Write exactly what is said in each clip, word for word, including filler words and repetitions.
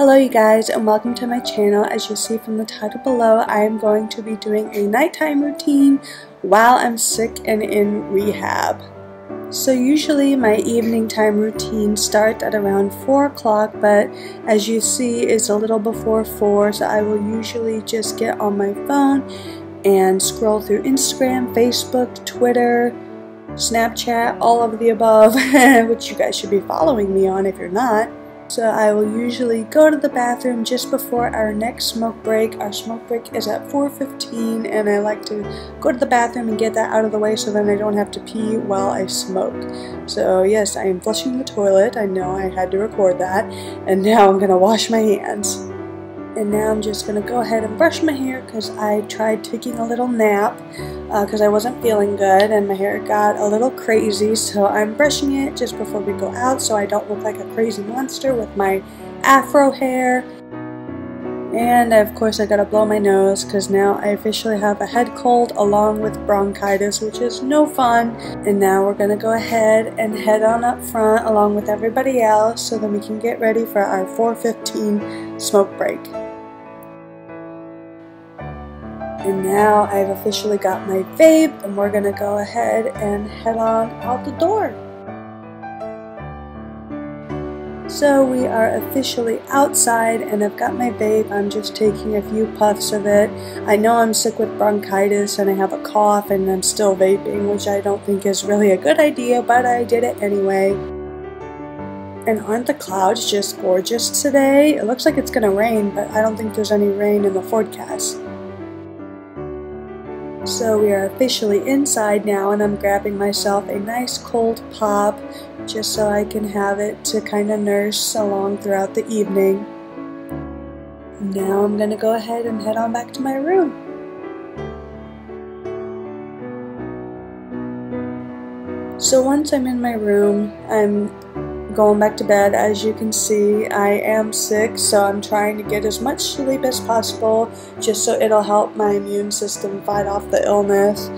Hello you guys, and welcome to my channel. As you'll see from the title below, I am going to be doing a nighttime routine while I'm sick and in rehab. So usually my evening time routine starts at around four o'clock, but as you see it's a little before four, so I will usually just get on my phone and scroll through Instagram, Facebook, Twitter, Snapchat, all of the above, which you guys should be following me on if you're not. So I will usually go to the bathroom just before our next smoke break. Our smoke break is at four fifteen, and I like to go to the bathroom and get that out of the way so then I don't have to pee while I smoke. So yes, I am flushing the toilet. I know I had to record that. And now I'm going to wash my hands. And now I'm just going to go ahead and brush my hair because I tried taking a little nap because uh, I wasn't feeling good and my hair got a little crazy. So I'm brushing it just before we go out so I don't look like a crazy monster with my afro hair. And of course I gotta blow my nose because now I officially have a head cold along with bronchitis, which is no fun. And now we're gonna go ahead and head on up front along with everybody else so then we can get ready for our four fifteen smoke break. And now I've officially got my vape, and we're gonna go ahead and head on out the door. So we are officially outside, and I've got my vape. I'm just taking a few puffs of it. I know I'm sick with bronchitis and I have a cough and I'm still vaping, which I don't think is really a good idea, but I did it anyway. And aren't the clouds just gorgeous today? It looks like it's gonna rain, but I don't think there's any rain in the forecast. So we are officially inside now, and I'm grabbing myself a nice cold pop just so I can have it to kind of nurse along throughout the evening. Now I'm going to go ahead and head on back to my room. So once I'm in my room, I'm going back to bed. As you can see, I am sick, so I'm trying to get as much sleep as possible just so it'll help my immune system fight off the illness.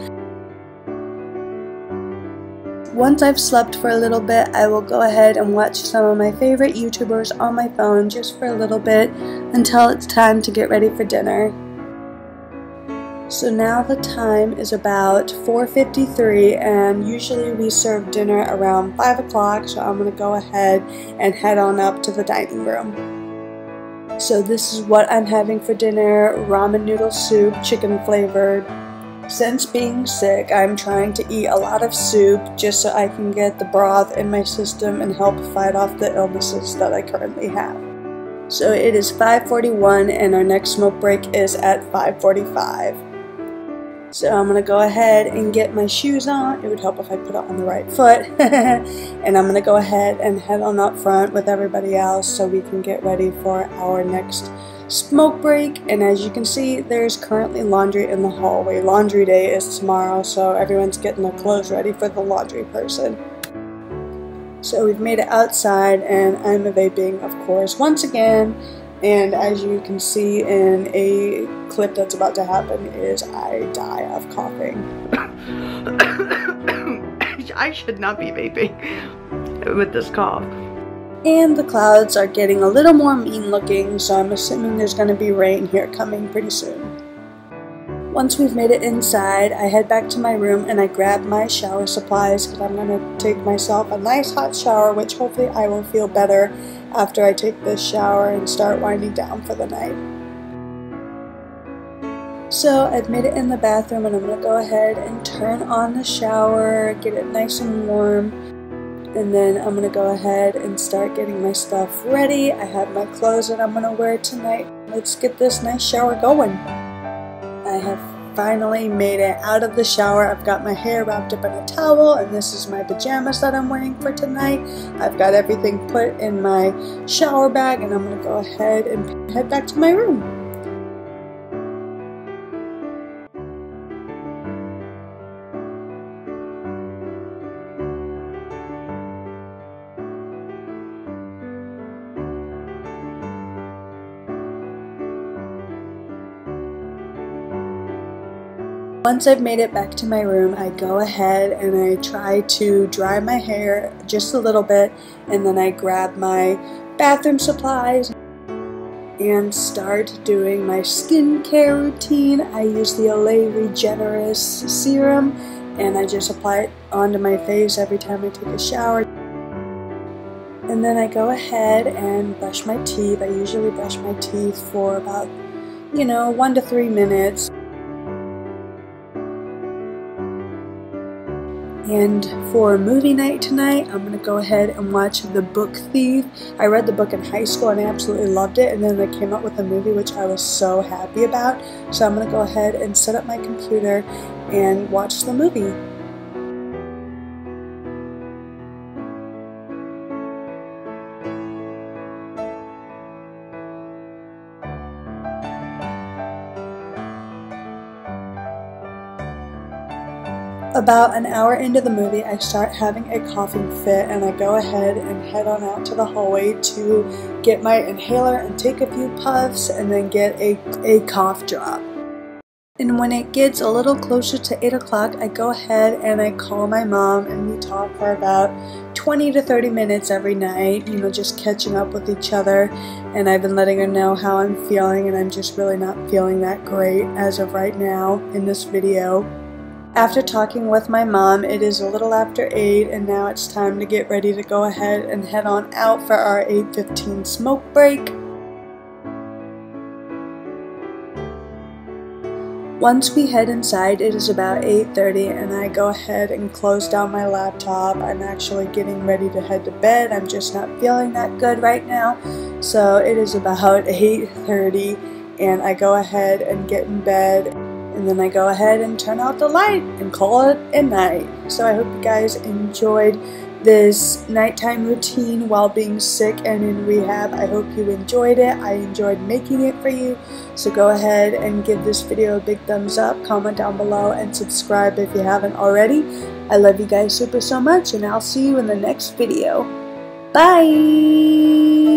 Once I've slept for a little bit, I will go ahead and watch some of my favorite YouTubers on my phone just for a little bit until it's time to get ready for dinner. So now the time is about four fifty-three, and usually we serve dinner around five o'clock, so I'm going to go ahead and head on up to the dining room. So this is what I'm having for dinner: ramen noodle soup, chicken flavored. Since being sick, I'm trying to eat a lot of soup just so I can get the broth in my system and help fight off the illnesses that I currently have. So it is five forty-one, and our next smoke break is at five forty-five. So I'm going to go ahead and get my shoes on. It would help if I put it on the right foot. And I'm going to go ahead and head on up front with everybody else so we can get ready for our next smoke break. And as you can see, there's currently laundry in the hallway. Laundry day is tomorrow, so everyone's getting their clothes ready for the laundry person. So we've made it outside, and I'm vaping, of course, once again. And as you can see in a clip that's about to happen is I die of coughing. I should not be vaping with this cough. And the clouds are getting a little more mean looking, so I'm assuming there's going to be rain here coming pretty soon. Once we've made it inside, I head back to my room and I grab my shower supplies because I'm going to take myself a nice hot shower, which hopefully I will feel better after I take this shower and start winding down for the night. So I've made it in the bathroom, and I'm going to go ahead and turn on the shower, get it nice and warm. And then I'm going to go ahead and start getting my stuff ready. I have my clothes that I'm going to wear tonight. Let's get this nice shower going. I have finally made it out of the shower. I've got my hair wrapped up in a towel, and this is my pajamas that I'm wearing for tonight. I've got everything put in my shower bag, and I'm going to go ahead and head back to my room. Once I've made it back to my room, I go ahead and I try to dry my hair just a little bit, and then I grab my bathroom supplies. and start doing my skincare routine. I use the Olay Regeneris serum and I just apply it onto my face every time I take a shower. And then I go ahead and brush my teeth. I usually brush my teeth for about, you know, one to three minutes. And for movie night tonight, I'm going to go ahead and watch The Book Thief. I read the book in high school and I absolutely loved it. And then they came out with a movie, which I was so happy about. So I'm going to go ahead and set up my computer and watch the movie. About an hour into the movie, I start having a coughing fit and I go ahead and head on out to the hallway to get my inhaler and take a few puffs and then get a, a cough drop. And when it gets a little closer to eight o'clock, I go ahead and I call my mom and we talk for about twenty to thirty minutes every night, you know, just catching up with each other. And I've been letting her know how I'm feeling and I'm just really not feeling that great as of right now in this video. After talking with my mom, it is a little after eight and now it's time to get ready to go ahead and head on out for our eight fifteen smoke break. Once we head inside, it is about eight thirty and I go ahead and close down my laptop. I'm actually getting ready to head to bed. I'm just not feeling that good right now. So it is about eight thirty and I go ahead and get in bed. And then I go ahead and turn out the light and call it a night. So I hope you guys enjoyed this nighttime routine while being sick and in rehab. I hope you enjoyed it. I enjoyed making it for you. So go ahead and give this video a big thumbs up, comment down below, and subscribe if you haven't already. I love you guys super so much and I'll see you in the next video. Bye!